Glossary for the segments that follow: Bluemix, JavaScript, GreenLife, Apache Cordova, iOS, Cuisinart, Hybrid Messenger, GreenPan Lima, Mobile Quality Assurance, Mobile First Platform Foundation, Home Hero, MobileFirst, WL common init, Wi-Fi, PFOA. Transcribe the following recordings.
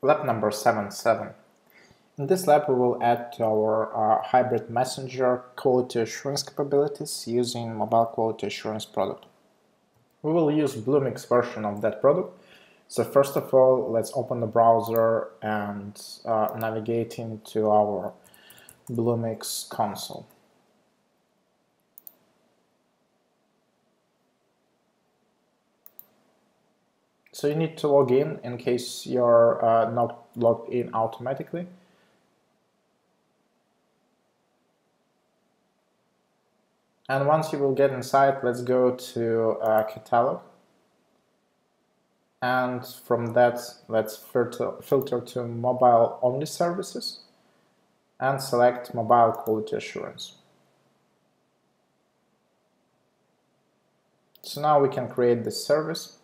Lab number 77. In this lab, we will add to our hybrid messenger quality assurance capabilities using Mobile Quality Assurance product. We will use Bluemix version of that product. So first of all, let's open the browser and navigate into our Bluemix console. So you need to log in case you're not logged in automatically. And once you will get inside, let's go to catalog. And from that, let's filter to mobile only services and select Mobile Quality Assurance. So now we can create the service.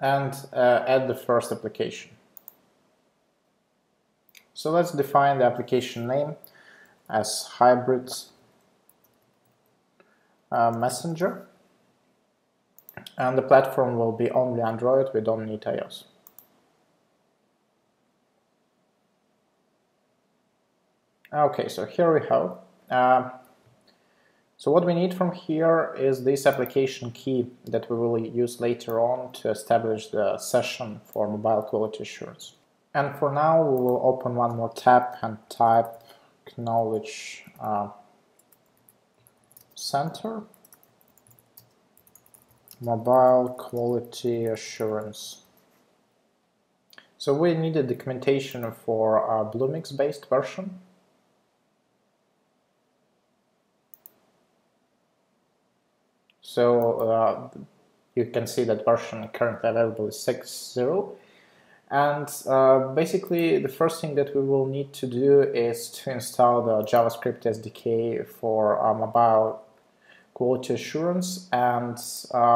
And add the first application. So let's define the application name as hybrid messenger, and the platform will be only Android, we don't need iOS. Okay, so here we have. So what we need from here is this application key that we will use later on to establish the session for Mobile Quality Assurance. And for now, we will open one more tab and type knowledge center Mobile Quality Assurance. So we need a documentation for a Bluemix based version. So you can see that version currently available is 6.0, and basically the first thing that we will need to do is to install the JavaScript SDK for Mobile Quality Assurance, and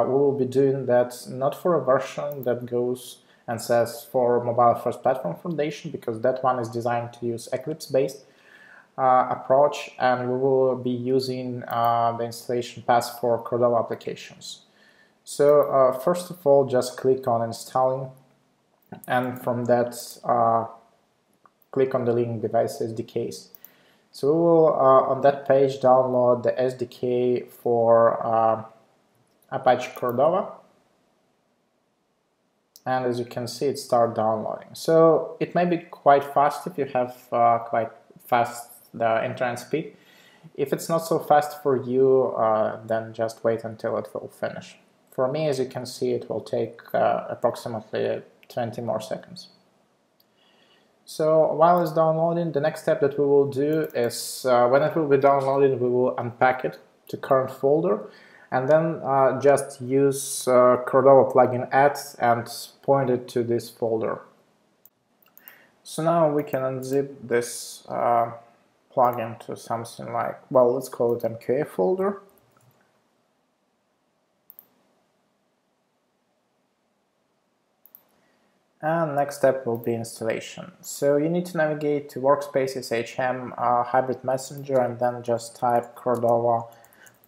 we will be doing that not for a version that goes and says for Mobile First Platform Foundation, because that one is designed to use Eclipse-based approach, and we will be using the installation path for Cordova applications. So first of all, just click on installing, and from that click on the link device SDKs. So we will on that page download the SDK for Apache Cordova, and as you can see it starts downloading. So it may be quite fast if you have quite fast the internet speed. If it's not so fast for you, then just wait until it will finish. For me, as you can see, it will take approximately 20 more seconds. So while it's downloading, the next step that we will do is when it will be downloaded, we will unpack it to current folder, and then just use Cordova plugin add and point it to this folder. So now we can unzip this plugin to something like, well, let's call it MQA folder. And next step will be installation. So you need to navigate to workspaces, HM, hybrid messenger, and then just type Cordova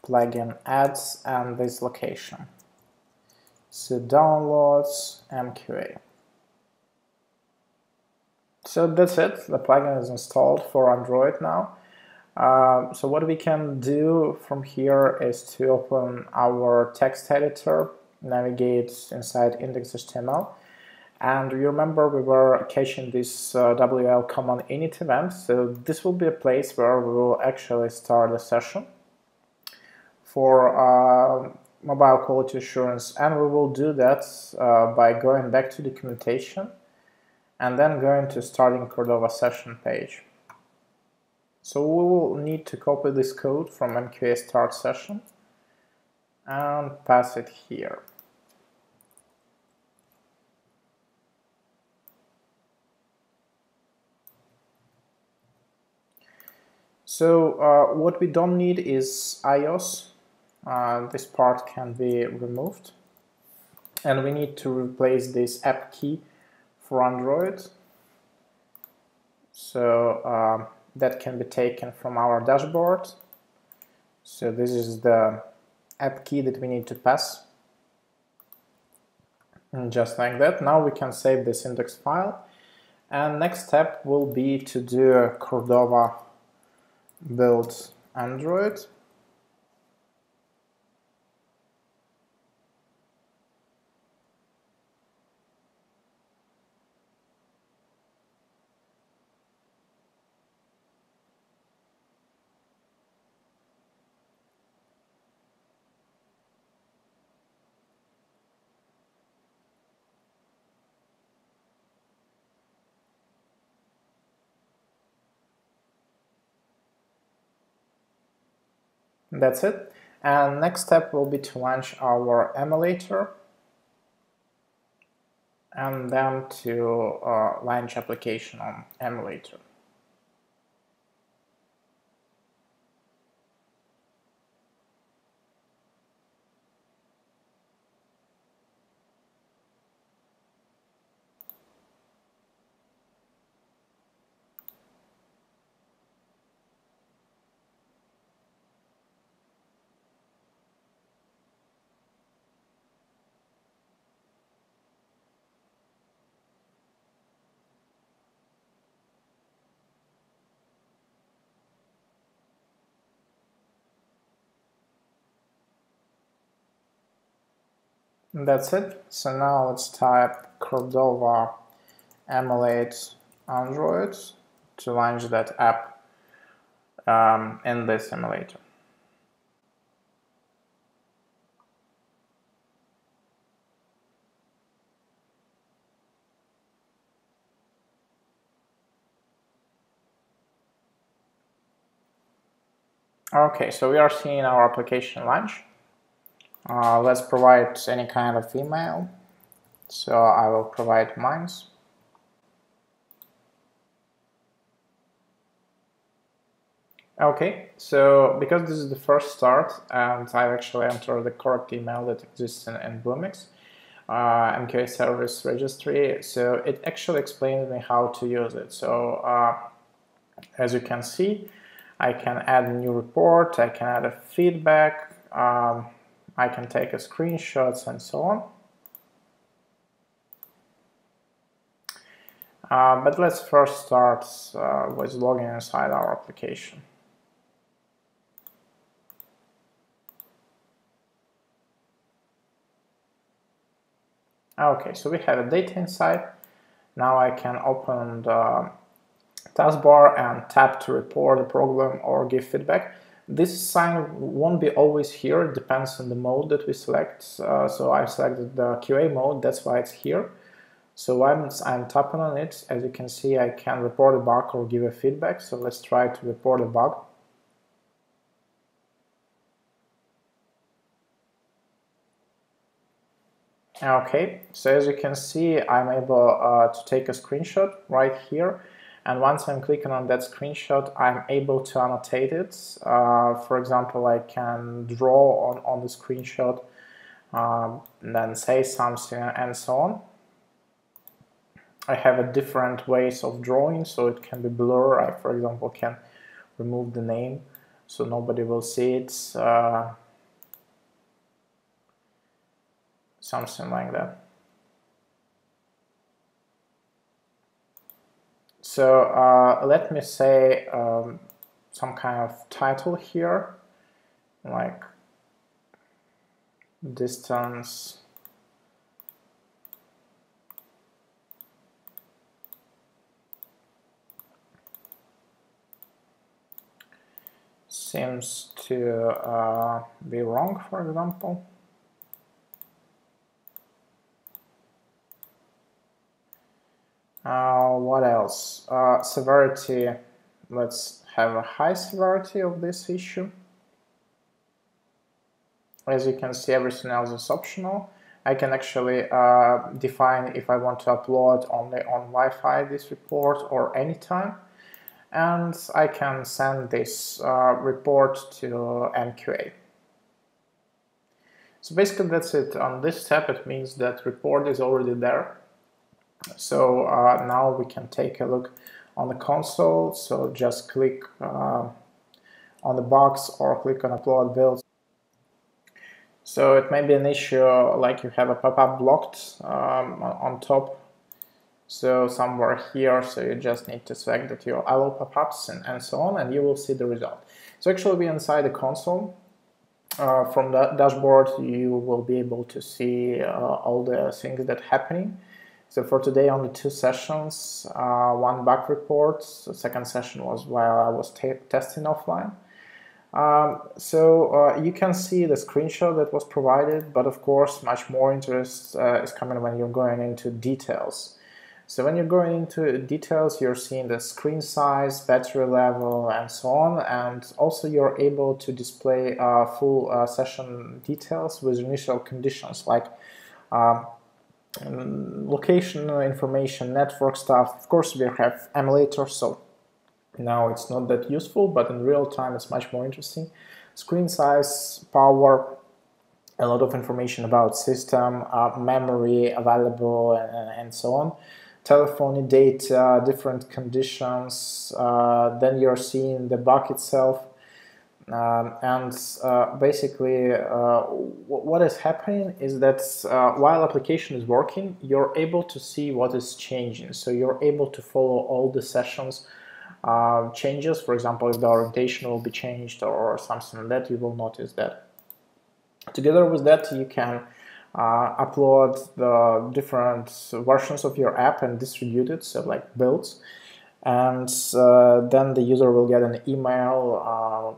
plugin adds and this location. So downloads MQA. So that's it, the plugin is installed for Android now. So what we can do from here is to open our text editor, navigate inside index.html, and you remember we were caching this WL common init event, so this will be a place where we will actually start a session for Mobile Quality Assurance, and we will do that by going back to documentation and then going to starting Cordova session page. So we will need to copy this code from MQA start session and pass it here. So what we don't need is iOS. This part can be removed and we need to replace this app key for Android. So that can be taken from our dashboard. So this is the app key that we need to pass. And just like that. Now we can save this index file. And next step will be to do a Cordova build Android. That's it. And next step will be to launch our emulator and then to launch application on emulator. That's it. So now let's type Cordova emulate Android to launch that app in this emulator. Okay, so we are seeing our application launch. Let's provide any kind of email, so I will provide mine. Okay, so because this is the first start and I've actually entered the correct email that exists in Bluemix MQA service registry, so it actually explains me how to use it. So as you can see, I can add a new report, I can add a feedback, I can take a screenshots and so on. But let's first start with logging inside our application. Okay, so we have a data inside. Now I can open the taskbar and tap to report a problem or give feedback. This sign won't be always here, it depends on the mode that we select. So I selected the QA mode, that's why it's here. So once I'm tapping on it, as you can see, I can report a bug or give a feedback. So let's try to report a bug. Okay, so as you can see, I'm able to take a screenshot right here. And once I'm clicking on that screenshot, I'm able to annotate it. For example, I can draw on the screenshot, and then say something and so on. I have a different ways of drawing, so it can be blur. I, for example, can remove the name, so nobody will see it. Something like that. So let me say some kind of title here, like distance seems to be wrong, for example. What else? Severity, let's have a high severity of this issue. As you can see, everything else is optional. I can actually define if I want to upload only on Wi-Fi this report or anytime. And I can send this report to MQA. So basically that's it. On this step it means that report is already there. So now we can take a look on the console. So just click on the box or click on upload build. So it may be an issue like you have a pop-up blocked on top, so somewhere here, so you just need to select that you allow pop-ups and so on, and you will see the result. So actually we're inside the console. From the dashboard you will be able to see all the things that are happening. So for today, only two sessions, one bug report. The second session was while I was testing offline. You can see the screenshot that was provided, but of course much more interest is coming when you're going into details. So when you're going into details, you're seeing the screen size, battery level and so on, and also you're able to display full session details with initial conditions like location information, network stuff. Of course we have emulators, so now it's not that useful, but in real time it's much more interesting. Screen size, power, a lot of information about system, memory available and so on, telephony data, different conditions, then you're seeing the bug itself. What is happening is that while application is working, you're able to see what is changing. So you're able to follow all the sessions changes. For example, if the orientation will be changed or something like that, you will notice that. Together with that, you can upload the different versions of your app and distribute it, so like builds. And then the user will get an email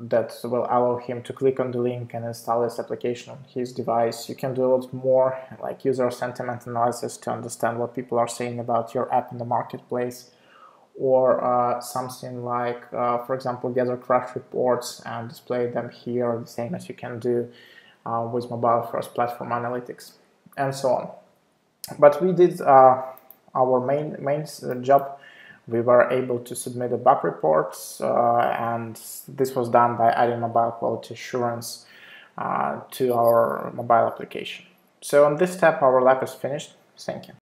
that will allow him to click on the link and install this application on his device. You can do a lot more, like user sentiment analysis to understand what people are saying about your app in the marketplace, or something like, for example, gather crash reports and display them here, the same as you can do with Mobile First Platform Analytics, and so on. But we did our main job. We were able to submit a bug report, and this was done by adding Mobile Quality Assurance to our mobile application. So on this step, our lab is finished. Thank you.